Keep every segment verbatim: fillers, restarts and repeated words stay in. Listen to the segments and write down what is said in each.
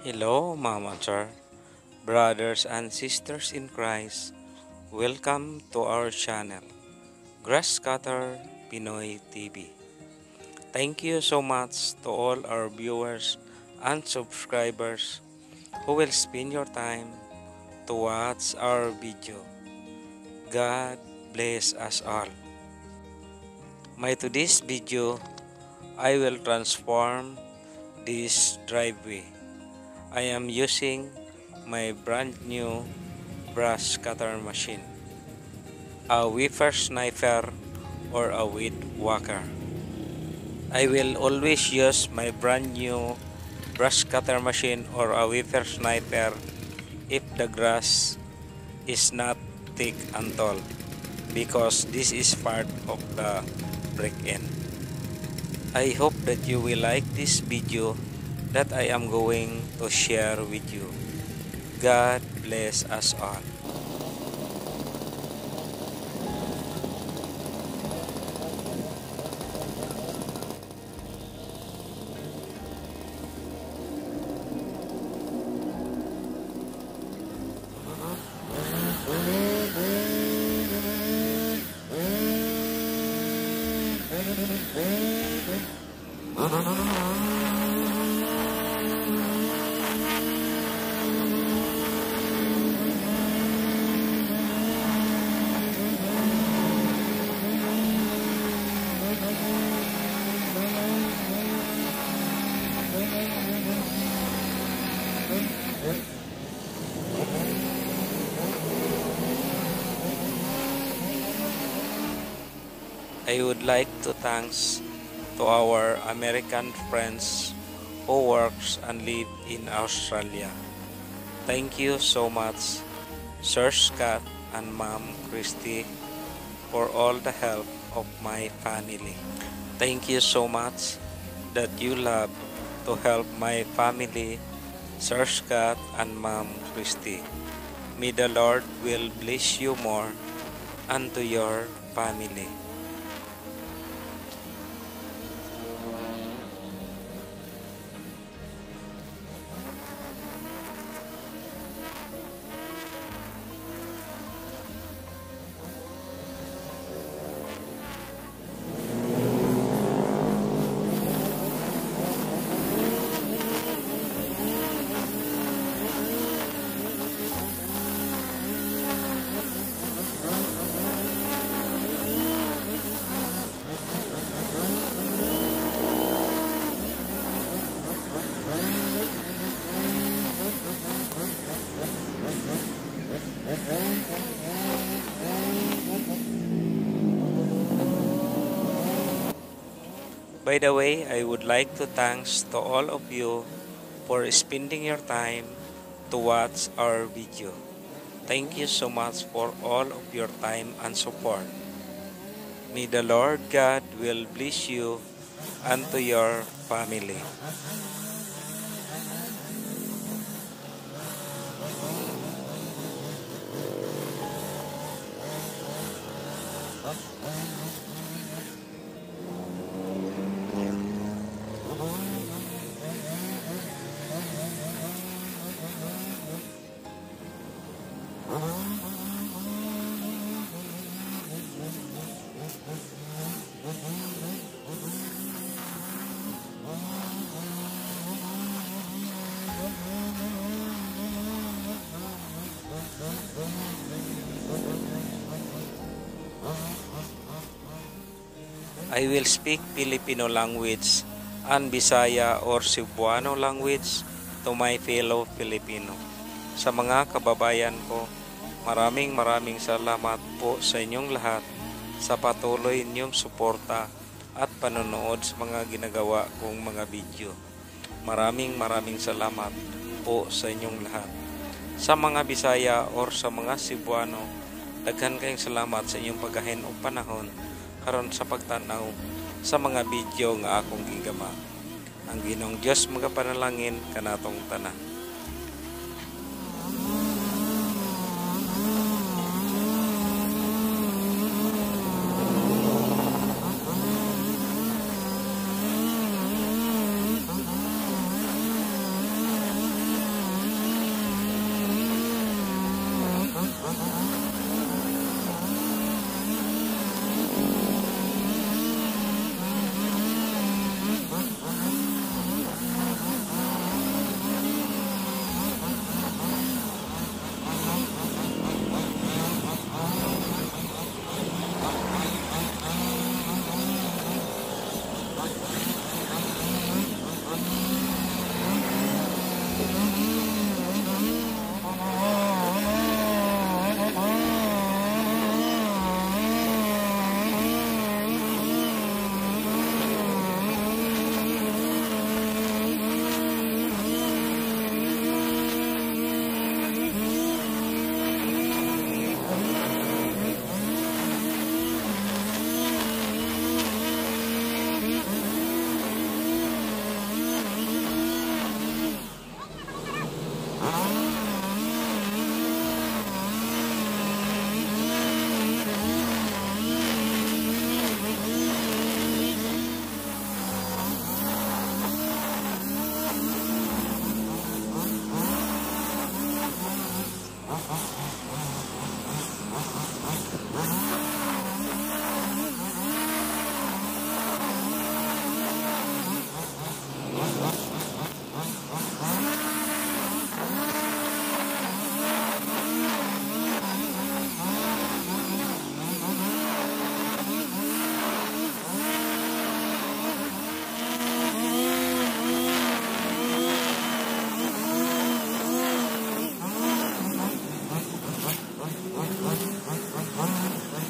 Hello, Mama Char, brothers and sisters in Christ. Welcome to our channel, Grasscutter Pinoy T V. Thank you so much to all our viewers and subscribers who will spend your time to watch our video. God bless us all. My today's video, I will transform this driveway. I am using my brand new brush cutter machine, a whipper sniper or a weed walker. I will always use my brand new brush cutter machine or a whipper sniper if the grass is not thick and tall, because this is part of the break-in. I hope that you will like this video that I am going to share with you. God bless us all. I would like to thanks to our American friends who works and live in Australia. Thank you so much, Sir Scott and Mom Christie, for all the help of my family. Thank you so much that you love to help my family, Sir Scott and Mom Christie. May the Lord will bless you more and to your family. By the way, I would like to thanks to all of you for spending your time to watch our video. Thank you so much for all of your time and support. May the Lord God will bless you and to your family. I will speak Filipino language and Bisaya or Cebuano language to my fellow Filipino. Sa mga kababayan ko, maraming maraming salamat po sa inyong lahat sa patuloy ninyong suporta at panonood sa mga ginagawa kong mga video. Maraming maraming salamat po sa inyong lahat. Sa mga Bisaya or sa mga Cebuano, daghan kayong salamat sa inyong paghain o panahon karon sa pagtanaw sa mga video nga akong gigama. Ang Ginoong Dios magapanalangin kanatong tanan. What? What? What? What?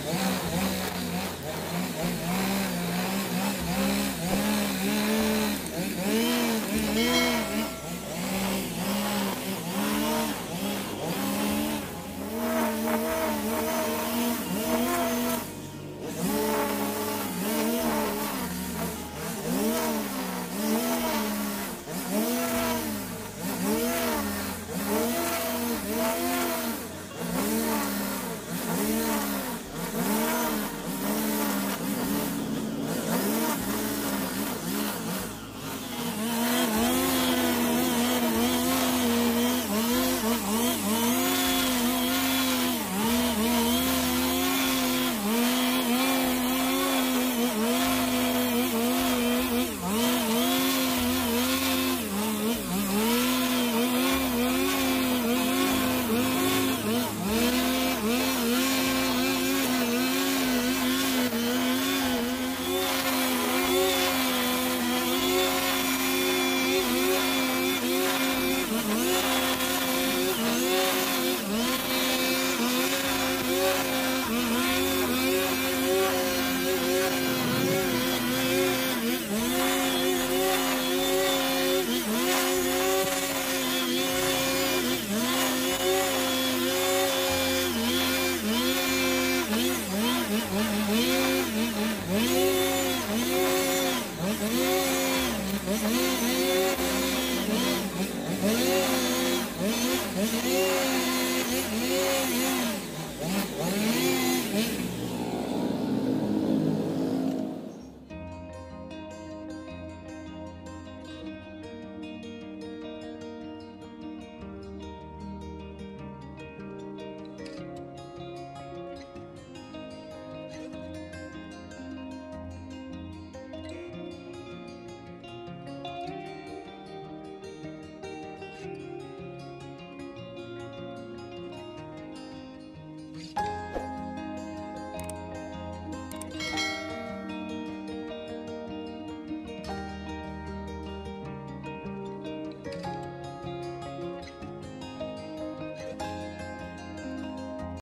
Oh,